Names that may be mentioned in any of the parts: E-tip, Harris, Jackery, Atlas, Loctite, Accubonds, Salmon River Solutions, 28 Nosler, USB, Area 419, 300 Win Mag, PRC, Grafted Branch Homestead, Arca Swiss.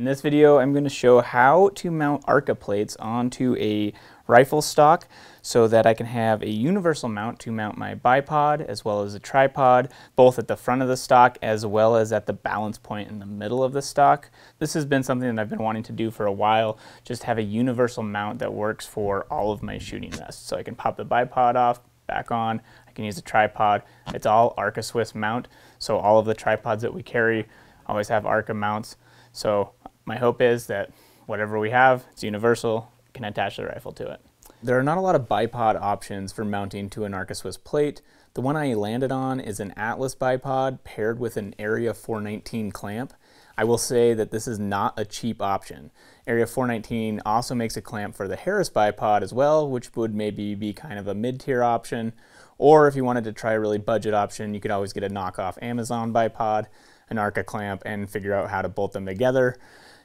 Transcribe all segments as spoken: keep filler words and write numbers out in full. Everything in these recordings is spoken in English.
In this video, I'm going to show how to mount Arca plates onto a rifle stock so that I can have a universal mount to mount my bipod as well as a tripod, both at the front of the stock as well as at the balance point in the middle of the stock. This has been something that I've been wanting to do for a while, just have a universal mount that works for all of my shooting vests. So I can pop the bipod off, back on, I can use a tripod. It's all Arca Swiss mount, so all of the tripods that we carry always have Arca mounts. So my hope is that whatever we have, it's universal, can attach the rifle to it. There are not a lot of bipod options for mounting to an Arca Swiss plate. The one I landed on is an Atlas bipod paired with an Area four nineteen clamp. I will say that this is not a cheap option. Area four nineteen also makes a clamp for the Harris bipod as well, which would maybe be kind of a mid-tier option. Or if you wanted to try a really budget option, you could always get a knockoff Amazon bipod, an Arca clamp, and figure out how to bolt them together.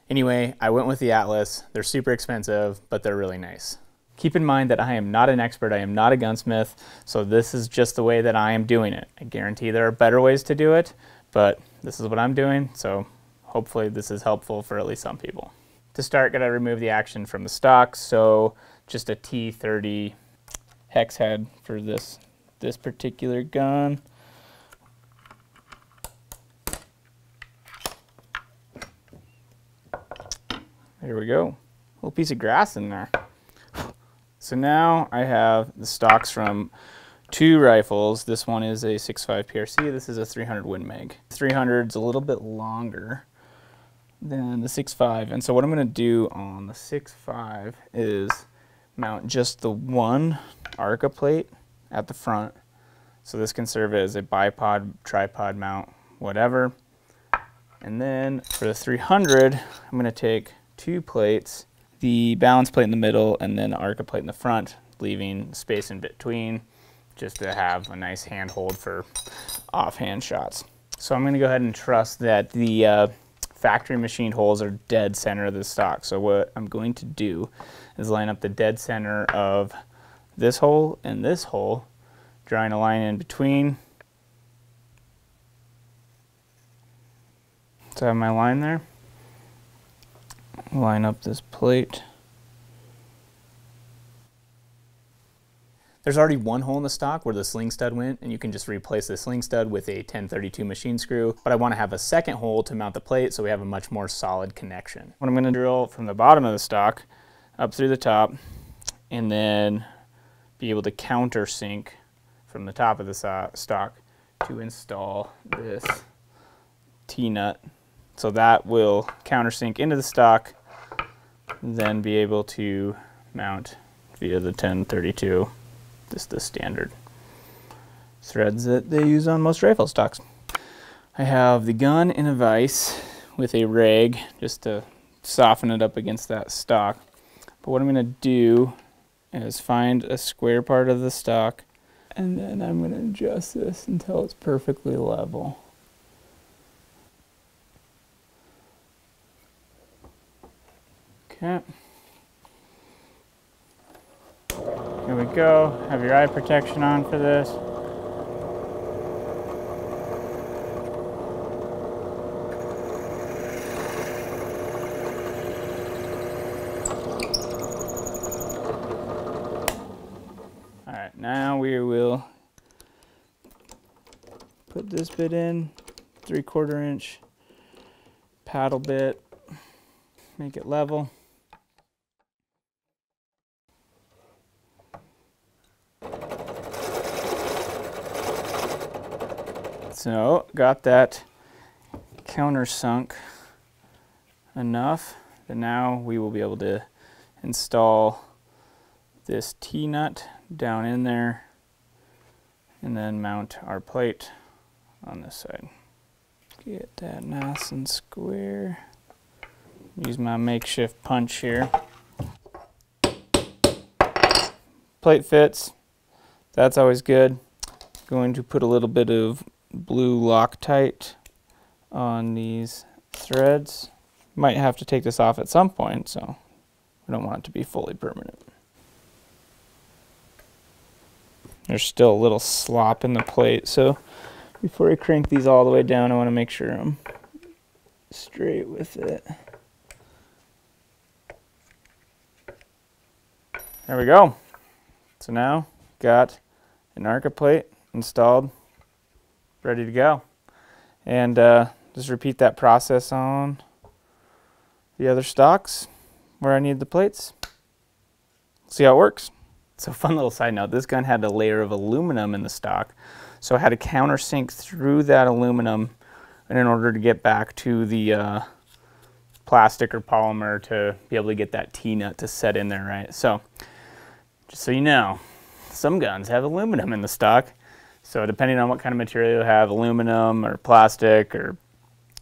Anyway, I went with the Atlas. They're super expensive, but they're really nice. Keep in mind that I am not an expert, I am not a gunsmith, so this is just the way that I am doing it. I guarantee there are better ways to do it, but this is what I'm doing, so hopefully this is helpful for at least some people. To start, gotta remove the action from the stock, so just a T thirty hex head for this, this particular gun. Here we go. A little piece of grass in there. So now I have the stocks from two rifles. This one is a six point five P R C. This is a three hundred Win Mag. three hundred's a little bit longer than the six point five. And so what I'm going to do on the six point five is mount just the one Arca plate at the front. So this can serve as a bipod, tripod mount, whatever. And then for the three hundred, I'm going to take two plates, the balance plate in the middle and then the Arca plate in the front, leaving space in between just to have a nice handhold for offhand shots. So I'm going to go ahead and trust that the uh, factory machine holes are dead center of the stock. So what I'm going to do is line up the dead center of this hole and this hole, drawing a line in between. So I have my line there. Line up this plate. There's already one hole in the stock where the sling stud went, and you can just replace the sling stud with a ten thirty-two machine screw, but I want to have a second hole to mount the plate so we have a much more solid connection. What I'm going to drill from the bottom of the stock up through the top and then be able to countersink from the top of the stock to install this T-nut. So that will countersink into the stock, then be able to mount via the ten thirty-two, just the standard threads that they use on most rifle stocks. I have the gun in a vise with a rag just to soften it up against that stock. But what I'm going to do is find a square part of the stock, and then I'm going to adjust this until it's perfectly level. Okay, here we go. Have your eye protection on for this. All right, now we will put this bit in, three quarter inch paddle bit, make it level. So got that countersunk enough that now we will be able to install this T-nut down in there and then mount our plate on this side. Get that nice and square. Use my makeshift punch here. Plate fits. That's always good. Going to put a little bit of blue Loctite on these threads. Might have to take this off at some point, so we don't want it to be fully permanent. There's still a little slop in the plate, so before I crank these all the way down, I want to make sure I'm straight with it. There we go. So now got an Arca plate installed, ready to go. And uh, just repeat that process on the other stocks where I need the plates. See how it works. So fun little side note, this gun had a layer of aluminum in the stock. So I had to countersink through that aluminum in order to get back to the uh, plastic or polymer to be able to get that T-nut to set in there, right? So just so you know, some guns have aluminum in the stock. So depending on what kind of material you have, aluminum or plastic or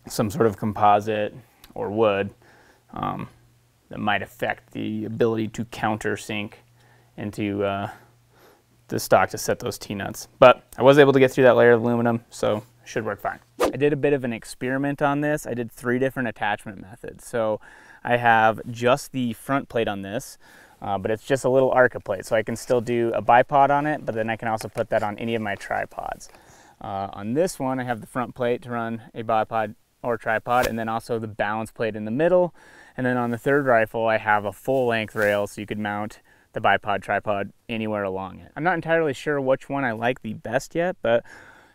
some sort of composite or wood, um, that might affect the ability to countersink into uh, the stock to set those T-nuts. But I was able to get through that layer of aluminum, so it should work fine. I did a bit of an experiment on this. I did three different attachment methods. So I have just the front plate on this, uh, but it's just a little Arca plate. So I can still do a bipod on it, but then I can also put that on any of my tripods. Uh, on this one, I have the front plate to run a bipod or tripod, and then also the balance plate in the middle. And then on the third rifle, I have a full length rail so you could mount the bipod tripod anywhere along it. I'm not entirely sure which one I like the best yet, but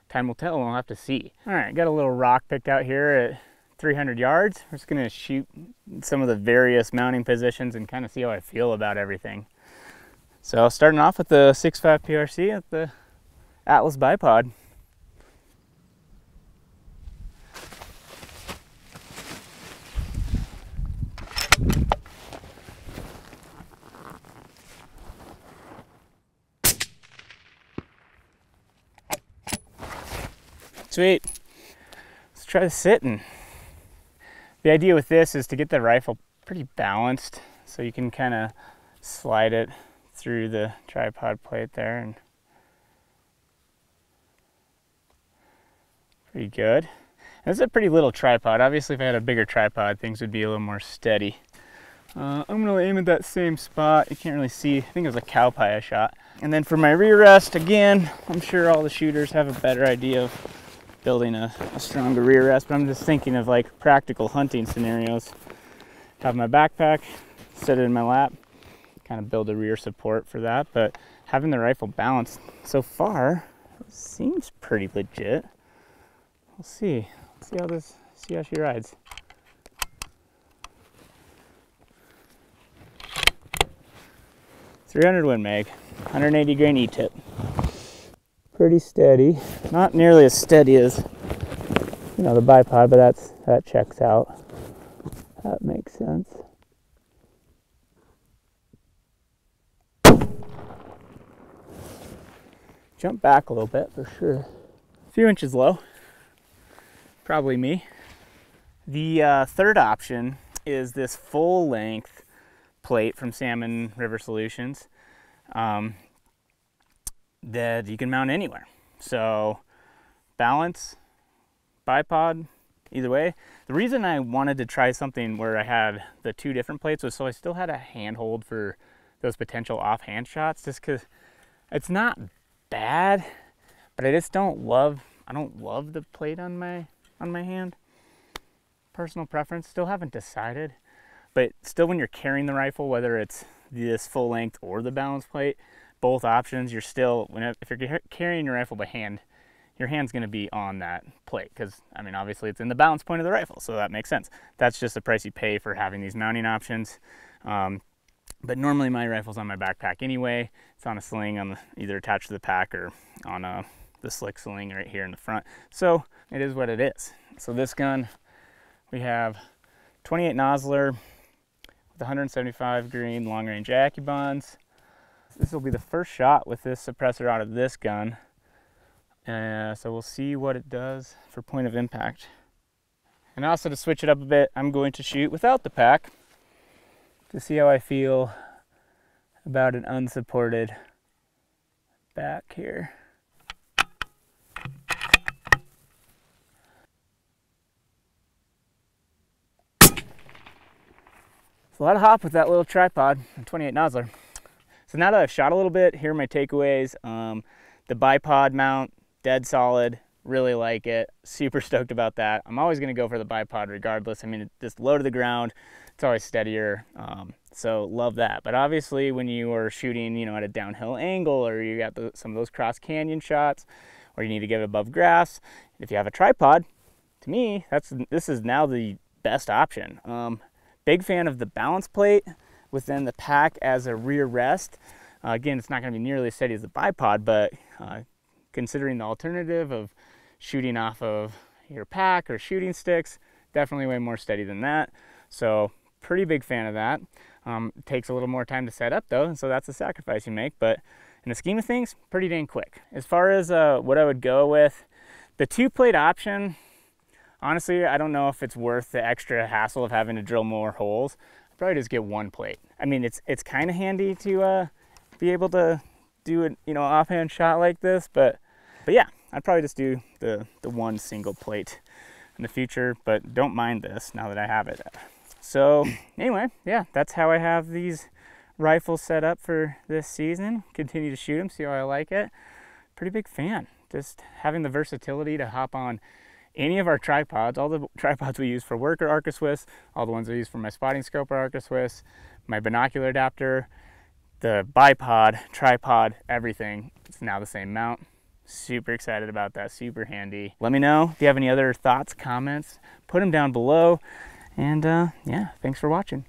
time will tell and we'll have to see. All right, got a little rock picked out here at three hundred yards. We're just gonna shoot some of the various mounting positions and kind of see how I feel about everything. So starting off with the six point five P R C at the Atlas bipod. Sweet. Let's try the sitting. The idea with this is to get the rifle pretty balanced so you can kind of slide it through the tripod plate there, and pretty good. And it's a pretty little tripod. Obviously if I had a bigger tripod things would be a little more steady. Uh, I'm going to aim at that same spot. You can't really see. I think it was a cow pie I shot. And then for my rear rest, again, I'm sure all the shooters have a better idea of building a, a stronger rear rest, but I'm just thinking of like practical hunting scenarios. Have my backpack, set it in my lap, kind of build a rear support for that, but having the rifle balanced so far seems pretty legit. We'll see. See how this, see how she rides. three hundred Win Mag, one hundred eighty grain E-tip. Pretty steady, not nearly as steady as, you know, the bipod, but that's, that checks out. That makes sense. Jump back a little bit for sure. A few inches low, probably me. The uh, third option is this full length plate from Salmon River Solutions. Um, that you can mount anywhere. So balance, bipod, either way. The reason I wanted to try something where I had the two different plates was so I still had a handhold for those potential offhand shots, just because it's not bad, but I just don't love, I don't love the plate on my, on my hand. Personal preference, still haven't decided, but still when you're carrying the rifle, whether it's this full length or the balance plate, both options, you're still, if you're carrying your rifle by hand, your hand's gonna be on that plate, because, I mean, obviously it's in the balance point of the rifle, so that makes sense. That's just the price you pay for having these mounting options. Um, but normally my rifle's on my backpack anyway. It's on a sling, on the, either attached to the pack or on a, the slick sling right here in the front. So it is what it is. So this gun, we have twenty-eight Nosler with one hundred seventy-five grain long range Accubonds. This will be the first shot with this suppressor out of this gun. Uh, so we'll see what it does for point of impact. And also to switch it up a bit, I'm going to shoot without the pack to see how I feel about an unsupported back here. It's a lot of hop with that little tripod, twenty-eight Nosler. So now that I've shot a little bit, here are my takeaways. Um, the bipod mount, dead solid, Really like it. Super stoked about that. I'm always going to go for the bipod regardless. I mean, it's just low to the ground. It's always steadier. Um, so love that. But obviously when you are shooting, you know, at a downhill angle, or you got the, some of those cross canyon shots, or you need to get above grass, if you have a tripod, to me, that's this is now the best option. Um, big fan of the balance plate within the pack as a rear rest. Uh, again, it's not going to be nearly as steady as the bipod, but uh, considering the alternative of shooting off of your pack or shooting sticks, definitely way more steady than that. So pretty big fan of that. Um, it takes a little more time to set up though, and so that's a sacrifice you make, but in the scheme of things, pretty dang quick. As far as uh, what I would go with, the two plate option, honestly, I don't know if it's worth the extra hassle of having to drill more holes. I'd probably just get one plate. I mean, it's it's kind of handy to uh, be able to do an, you know, offhand shot like this, but but yeah, I'd probably just do the, the one single plate in the future, but don't mind this now that I have it. So anyway, yeah, that's how I have these rifles set up for this season. Continue to shoot them, see how I like it. Pretty big fan. Just having the versatility to hop on any of our tripods. All the tripods we use for work are Arca Swiss. All the ones I use for my spotting scope are Arca Swiss. My binocular adapter, the bipod, tripod, everything. It's now the same mount. Super excited about that, super handy. Let me know if you have any other thoughts, comments, put them down below. And uh, yeah, thanks for watching.